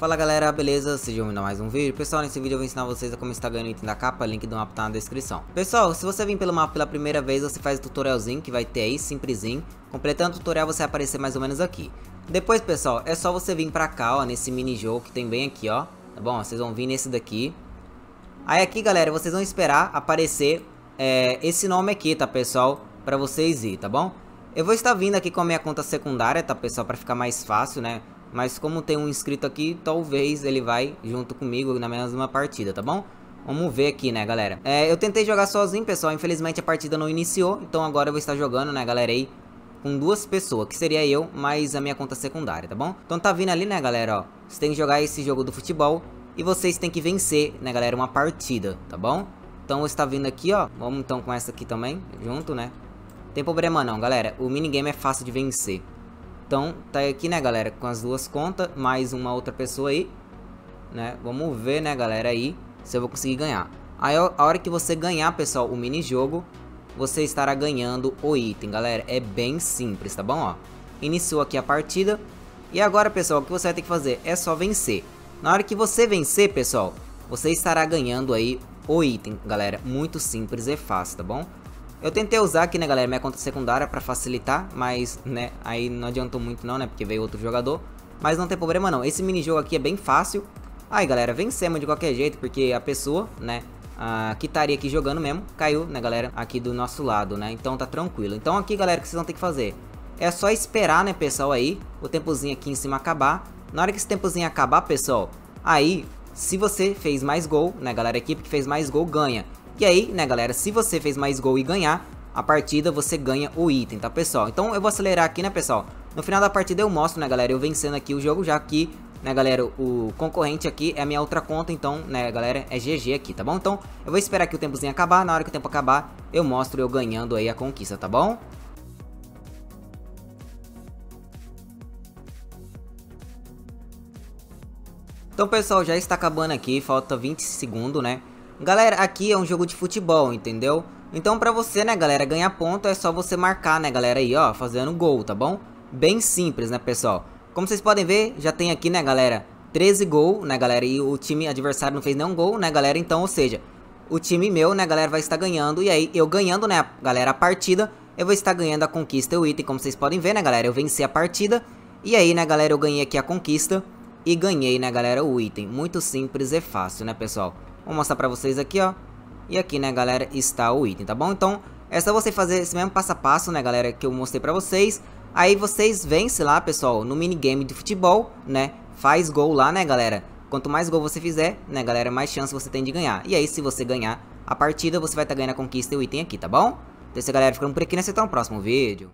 Fala galera, beleza? Sejam bem-vindos a mais um vídeo. Pessoal, nesse vídeo eu vou ensinar vocês a como instalar ganhando o item da capa, link do mapa tá na descrição. Pessoal, se você vir pelo mapa pela primeira vez, você faz o tutorialzinho que vai ter aí, simplesinho. Completando o tutorial você vai aparecer mais ou menos aqui. Depois pessoal, é só você vir pra cá, ó, nesse mini jogo que tem bem aqui, ó. Tá bom? Vocês vão vir nesse daqui. Aí aqui galera, vocês vão esperar aparecer esse nome aqui, tá pessoal? Pra vocês ir, tá bom? Eu vou estar vindo aqui com a minha conta secundária, tá pessoal? Pra ficar mais fácil, né? Mas como tem um inscrito aqui, talvez ele vai junto comigo na mesma partida, tá bom? Vamos ver aqui, né, galera? Eu tentei jogar sozinho, pessoal. Infelizmente a partida não iniciou. Então agora eu vou estar jogando, né, galera, aí com duas pessoas, que seria eu, mais a minha conta secundária, tá bom? Então tá vindo ali, né, galera, ó. Você tem que jogar esse jogo do futebol e vocês têm que vencer, né, galera, uma partida, tá bom? Então está vindo aqui, ó. Vamos então com essa aqui também, junto, né? Não tem problema não, galera. O minigame é fácil de vencer. Então, tá aqui, né, galera, com as duas contas, mais uma outra pessoa aí, né, vamos ver, né, galera, aí, se eu vou conseguir ganhar. Aí, a hora que você ganhar, pessoal, o minijogo, você estará ganhando o item, galera, é bem simples, tá bom, ó. Iniciou aqui a partida, e agora, pessoal, o que você vai ter que fazer é só vencer. Na hora que você vencer, pessoal, você estará ganhando aí o item, galera, muito simples e fácil, tá bom? Eu tentei usar aqui, né, galera, minha conta secundária pra facilitar, mas, né, aí não adiantou muito não, né, porque veio outro jogador. Mas não tem problema não, esse minijogo aqui é bem fácil. Aí, galera, vencemos de qualquer jeito, porque a pessoa, né, que estaria aqui jogando mesmo, caiu, né, galera, aqui do nosso lado, né, então tá tranquilo. Então aqui, galera, o que vocês vão ter que fazer é só esperar, né, pessoal, aí, o tempozinho aqui em cima acabar. Na hora que esse tempozinho acabar, pessoal, aí, se você fez mais gol, né, galera, a equipe que fez mais gol ganha. E aí, né, galera, se você fez mais gol e ganhar a partida, você ganha o item, tá, pessoal? Então, eu vou acelerar aqui, né, pessoal? No final da partida eu mostro, né, galera, eu vencendo aqui o jogo, já que, né, galera, o concorrente aqui é a minha outra conta, então, né, galera, é GG aqui, tá bom? Então, eu vou esperar aqui o tempozinho acabar, na hora que o tempo acabar, eu mostro eu ganhando aí a conquista, tá bom? Então, pessoal, já está acabando aqui, falta 20 segundos, né? Galera, aqui é um jogo de futebol, entendeu? Então pra você, né, galera, ganhar ponto é só você marcar, né, galera, aí, ó, fazendo gol, tá bom? Bem simples, né, pessoal? Como vocês podem ver, já tem aqui, né, galera, 13 gols, né, galera, e o time adversário não fez nenhum gol, né, galera? Então, ou seja, o time meu, né, galera, vai estar ganhando. E aí, eu ganhando, né, galera, a partida, eu vou estar ganhando a conquista e o item, como vocês podem ver, né, galera, eu venci a partida. E aí, né, galera, eu ganhei aqui a conquista e ganhei, né, galera, o item. Muito simples e fácil, né, pessoal? Vou mostrar pra vocês aqui, ó. E aqui, né, galera, está o item, tá bom? Então, é só você fazer esse mesmo passo a passo, né, galera, que eu mostrei pra vocês. Aí vocês vencem lá, pessoal, no minigame de futebol, né? Faz gol lá, né, galera? Quanto mais gol você fizer, né, galera, mais chance você tem de ganhar. E aí, se você ganhar a partida, você vai estar ganhando a conquista e o item aqui, tá bom? Então, é isso, galera, ficando por aqui, né? Até o próximo vídeo.